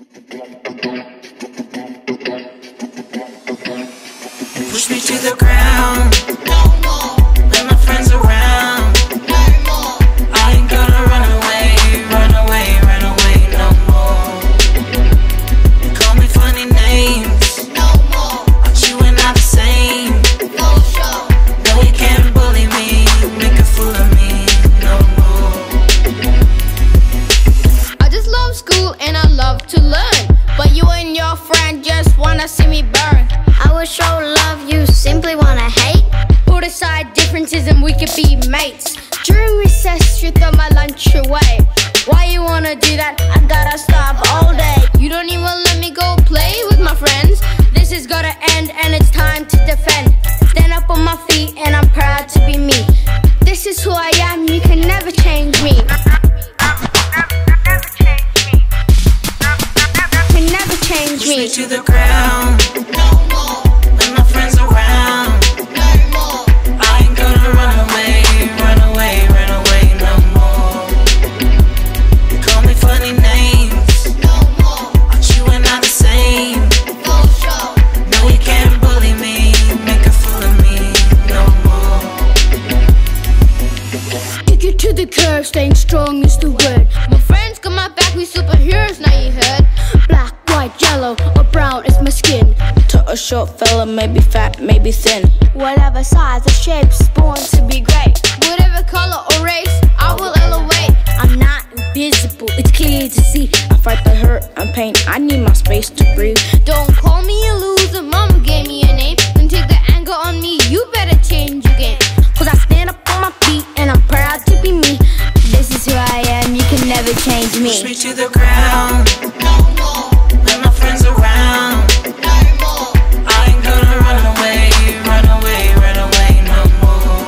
Push me to the ground. No more. Let my friends around. No more. I ain't gonna run away, run away, run away no more. They call me funny names. No more. Aren't you and I the same? No, sure. No, you can't bully me, make a fool of me no more. I just love school and I love to learn, but you and your friend just wanna see me burn. I will show love, you simply wanna hate. Put aside differences and we could be mates. During recess you throw my lunch away. Why you wanna do that? I gotta stop all day. You don't even let me go play with my friends. This has gotta end and it's time to defend. Stand up on my feet and I'm proud to be me. This is who I am, you can never change me. Push me to the ground. No more. Let my friends around. No more. I ain't gonna run away, run away, run away no more. They call me funny names. No more. Aren't you and I the same? No, sure. No, you can't bully me, make a fool of me no more. Kick you to the curb, staying strong is the word. My friends got my back, we superheroes now you heard. Black, white, yellow or brown is my skin. Tall or short fella, maybe fat, maybe thin. Whatever size or shape, born to be great. Whatever color or race, I will elevate. I'm not invisible, it's clear to see. I fight the hurt and pain, I need my space to breathe. Don't call me a loser, mama gave me a name. Don't take the anger on me, you better change your game. Cause I stand up on my feet and I'm proud to be me. This is who I am, you can never change me. Push me to the ground. No more. Let my friends around. No more. I ain't gonna run away, run away, run away no more.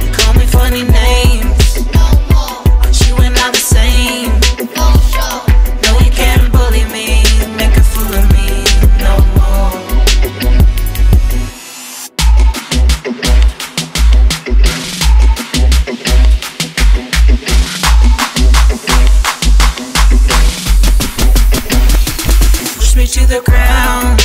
They call me funny names. No more. Aren't you and I the same? No, sure. No, you can't bully me, make a fool of me no more. To the ground.